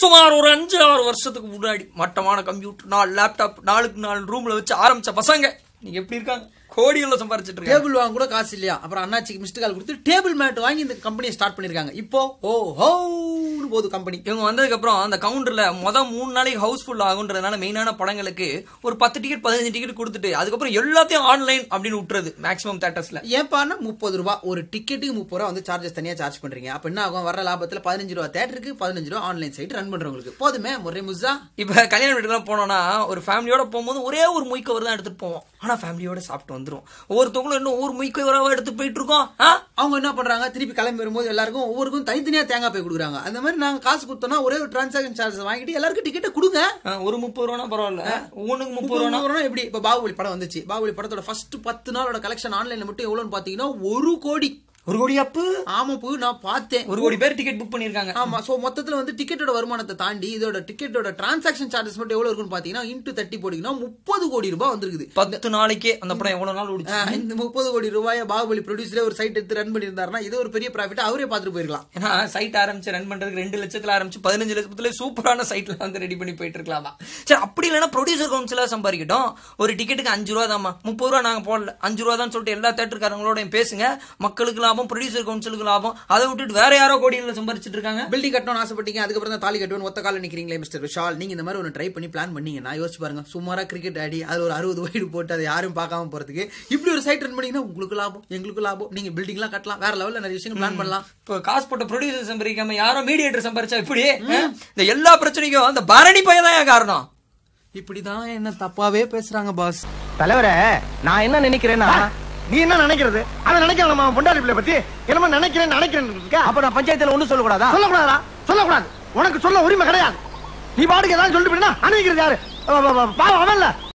சுமார் ஒரு 5-6 வருஷத்துக்கு முன்னாடி மட்டமான கம்ப்யூட்டர் 4 லேப்டாப் 4x4 ரூம்ல வச்சு ஆரம்பிச்ச பசங்க நீங்க எப்படி இருக்காங்க? கோடியில சம்பாரிச்சிட்டு இருக்காங்க. டேபிள் வாங்க கூட காசு இல்லையா? அப்புறம் அண்ணாச்சிக்கு மிஸ்ட் கால் கொடுத்து டேபிள் மேட் வாங்கி இந்த கம்பெனியை ஸ்டார்ட் பண்ணிருக்காங்க. இப்போ ஓஹோன்னு போகுது கம்பெனி. இவங்க வந்ததுக்கு அப்புறம் அந்த கவுண்டர்ல மொதல் 3 நாளைக்கு ஹவுஸ்ஃபுல் ஆகுன்றதுனால மெயினான படங்களுக்கு ஒரு 10 டிக்கெட் 15 டிக்கெட் கொடுத்துட்டு அதுக்கப்புறம் எல்லாத்தையும் ஆன்லைன் அப்படின்னு விட்டுறது மேக்ஸிமம் தேட்டர்ஸ்ல. ஏப்பானா 30 ரூபா ஒரு டிக்கெட்டுக்கு 30 ரூபா வந்து சார்ஜஸ் தனியா சார்ஜ் பண்றீங்க. அப்ப என்ன ஆகும்? வர லாபத்துல 15 ரூபா தேட்டருக்கு 15 ரூபா ஆன்லைன் சைட் ரன் பண்றவங்களுக்கு போதுமே முறை முஸ்ஸா. இப்ப கல்யாண வீட்டுக்கு போனோம்னா ஒரு ஃபேமிலியோட போகும்போது ஒரே ஒரு முயக்கவர் தான் எடுத்துட்டு போவோம். ஆனா ஃபேமிலியோட சாப்பிட்டு வந்துடும். ஒவ்வொருத்தவங்களும் இன்னும் ஒவ்வொரு முயக்க வரவா எடுத்து போயிட்டு இருக்கோம். அவங்க என்ன பண்றாங்க? திருப்பி கிளம்பி வரும்போது எல்லாருக்கும் ஒவ்வொருக்கும் தனித்தனியா தேங்காய் போய் கொடுக்குறாங்க. அந்த மாதிரி நாங்க காசு கொடுத்தோம்னா ஒரே ஒரு டிரான்சாக்ஷன் சார்ஜ் வாங்கிட்டு எல்லாருக்கும் டிக்கெட்டை கொடுங்க. ஒரு 30 ரூபா பரவாயில்ல, ஒண்ணுக்கு 30 ரூபா. எப்படி இப்ப பாகுபலி படம் வந்துச்சு, பாகுபலி படத்தோட ஃபர்ஸ்ட் 10 நாளோட கலெக்ஷன் ஆன்லைன்ல மட்டும் எவ்வளவுன்னு பாத்தீங்கன்னா 1 கோடி. 1 கோடி அப்பு? ஆமா பு, நான் பார்த்தேன். 1 கோடி பேர் டிக்கெட் புக் பண்ணிருக்காங்க. ஆமா, சோ மொத்தத்துல வந்து டிக்கெட்டோட வருமானத்தை தாண்டி இதோட டிக்கெட்டோட டிரான்சாக்ஷன் சார்ஜஸ் மட்டும் எவ்வளவு இருக்குன்னு பாத்தீங்கன்னா இன்ட்டு 30 போடுங்கன்னா 30 கோடி ரூபாய் வந்திருக்குது 10 நாளைக்கே. அந்த படம் எவ்வளவு நாள் ஓடிச்சு? இந்த 30 கோடி ரூபாயை பாகுபலி ப்ரொடியூசரே ஒரு சைட் எடுத்து ரன் பண்ணிருந்தாருன்னா இது ஒரு பெரிய ப்ராஃபிட் அவரே பார்த்துட்டு போயிருக்கலாம். ஏன்னா சைட் ஆரம்பிச்சு ரன் பண்றதுக்கு 2 லட்சத்துல ஆரம்பிச்சு 15 லட்சத்துல சூப்பரான சைட்ல வந்து ரெடி பண்ணி போயிட்டு இருக்கலாமா? சரி, அப்படி இல்லைன்னா ப்ரொடியூசர் கவுன்சிலா சம்பாதிக்கட்டும். ஒரு டிக்கெட்டுக்கு 5 ரூபா தாமா, 30 ரூபா நாங்க போடல, 5 ரூபா தான் சொல்லிட்டு எல்லா தேட்டர்காரங்களோட பேசுங்க. மக்களுக்கு ப்ரொடியூசர் கவுன்சிலுக்கு லாபம். அதை விட்டுட்டு வேற யாரோ கோடியில சம்பாரிச்சிட்டு இருக்காங்க. பில்டிங் கட்டணும்னு ஆசைப்பட்டீங்க, அதுக்கப்புறம் தான் தாலி கட்டணும் ஒத்த கால நிக்கிறீங்களே மிஸ்டர் விஷால். நீங்க இந்த மாதிரி ஒரு ட்ரை பண்ணி பிளான் பண்ணீங்கன்னா யோசிச்சு பாருங்க. சுமாரா கிரிக்கெட் ஆடி அது ஒரு 60 வைடு போட்டு அதை யாரும் பார்க்காம போறதுக்கு இப்படி ஒரு சைட் ரன் பண்ணீங்கன்னா உங்களுக்கு லாபம், எங்களுக்கு லாபம். நீங்க பில்டிங் எல்லாம் கட்டலாம், வேற லெவல்ல நிறைய விஷயம் பிளான் பண்ணலாம். இப்போ காசு போட்ட ப்ரொடியூசர் சம்பாதிக்காம யாரோ மீடியேட்டர் சம்பாரிச்சா இப்படி இந்த எல்லா பிரச்சனைக்கும் அந்த பரணி பையன் தான் காரணம். இப்படிதான் என்ன தப்பாவே பேசுறாங்க பாஸ். தலைவரே, நான் என்ன நினைக்கிறேன்னா நீ என்ன நினைக்கிறது அதை நினைக்கிறேன். பொண்டாடி பிள்ளை பத்தி என்னமா நினைக்கிறேன் நினைக்கிறேன். அப்ப நான் பஞ்சாயத்துல ஒண்ணு சொல்லக்கூடாதா? சொல்லக்கூடாதா? சொல்லக்கூடாது. உனக்கு சொல்ல உரிமை கிடையாது. நீ பாட்டுக்கு ஏதாவது சொல்லிட்டு போயிட்டா அணைக்கிறது யாரு? பாவம் அவன் இல்ல.